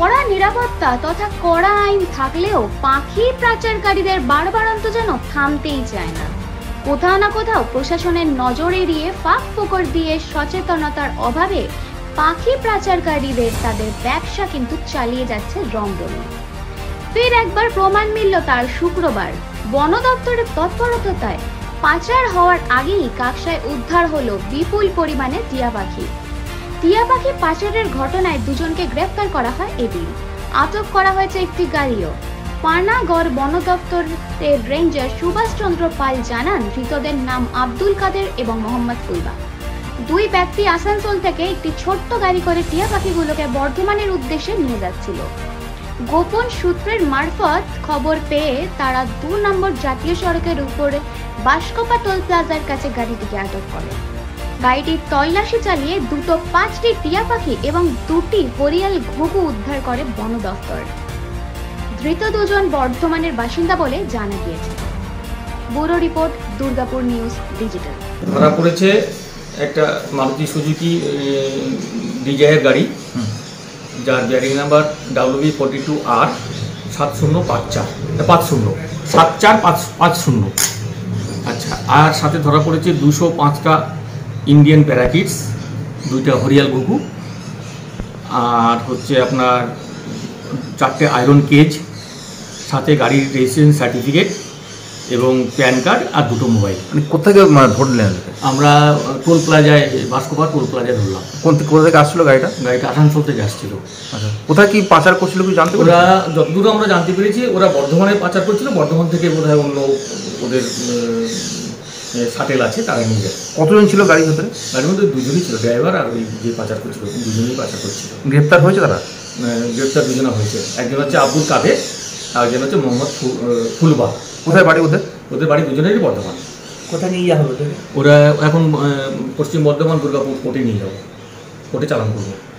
कड़ा निरापत्ता तथा कड़ा आईन थाकलेও पाखी प्राचारकारीদের বারবারন্ত যেন থামতেই চায় না। কোথাও না কোথাও প্রশাসনের নজর এড়িয়ে ফাঁক ফোকর দিয়ে সচেতনতার অভাবে পাখি প্রাচারকারীদের তাদের ব্যবসা কিন্তু চালিয়ে যাচ্ছে রমরমে। ফের একবার প্রমাণ মিলল তার। শুক্রবার বন দপ্তরের তৎপরতায় পাচার হওয়ার আগেই কাকসায় উদ্ধার হলো বিপুল পরিমাণে টিয়া পাখি। টিয়া পাখি পাচারের ঘটনায় দুজনকে গ্রেফতার করা হয় এদিন। আটক করা হয়েছে একটি গাড়িও। পানাগড় বন দপ্তরের রেঞ্জার সুভাষ চন্দ্র পাল জানান ধৃতদের নাম আব্দুল কাদের এবং মোহাম্মদ কুলবা। দুই ব্যক্তি আসানসোল থেকে একটি ছোট্ট গাড়ি করে টিয়া পাখিগুলোকে বর্ধমানের উদ্দেশ্যে নিয়ে যাচ্ছিল। গোপন সূত্রের মারফত খবর পেয়ে তারা ২ নম্বর জাতীয় সড়কের উপরে বাসকোপা টোল প্লাজার কাছে গাড়িটিকে আটক করে। গাড়িটির তল্লাশি চালিয়ে 2 টি 5টি টিয়া পাখি এবং 2টি হরিয়াল ঘুঘু উদ্ধার করে বন দপ্তর। ধৃত দুজন বর্ধমানের বাসিন্দা বলে জানা গিয়েছে। Bureau report, Durgapur news digital. ধরা পড়েছে একটা মারুতি সুজুকি ডিজায়ার গাড়ি, যার ব্যারিং নাম্বার WB42R 7054 আচ্ছা। আর সাথে ধরা পড়েছে 205টা ইন্ডিয়ান প্যারাকিটস, 2টা হরিয়াল ঘুঘু, আর হচ্ছে আপনার 4টে আয়রন কেজ, সাথে গাড়ির রেজিস্ট্রেশন সার্টিফিকেট এবং প্যান কার্ড আর 2টো মোবাইল। মানে কোথা থেকে ধরলেন? আমরা টোল প্লাজায়, বাসকোপা টোল প্লাজায় ধরলাম। কোথা থেকে আসছিলো গাড়িটা? গাড়িটা আসানসোল থেকে আসছিল। আচ্ছা, কোথায় কি পাচার করছিল কি জানতে? ওরা যতদূর আমরা জানতে পেরেছি ওরা বর্ধমানে পাচার করছিল। বর্ধমান থেকে বোধহয় অন্য ওদের শাটেল আছে তারা নিয়ে যায়। কতজন ছিল গাড়ির ভিতরে? গাড়ির মধ্যে 2জনই ছিল, ড্রাইভার আর ওই যে পাচার করছিল, 2জনেই পাচার করছিল। গ্রেপ্তার হয়েছে তারা? গ্রেপ্তার 2জনা হয়েছে। একজন হচ্ছে আব্দুল কাদের, আরেকজন হচ্ছে মোহাম্মদ ফুলবা। কোথায় বাড়ি ওদের? ওদের বাড়ি দুজনেরই বর্ধমান। কোথায় নিয়ে যাওয়া হবে ওরা? এখন পশ্চিম বর্ধমান দুর্গাপুর কোর্টে নিয়ে যাবো, কোর্টে চালান করবো।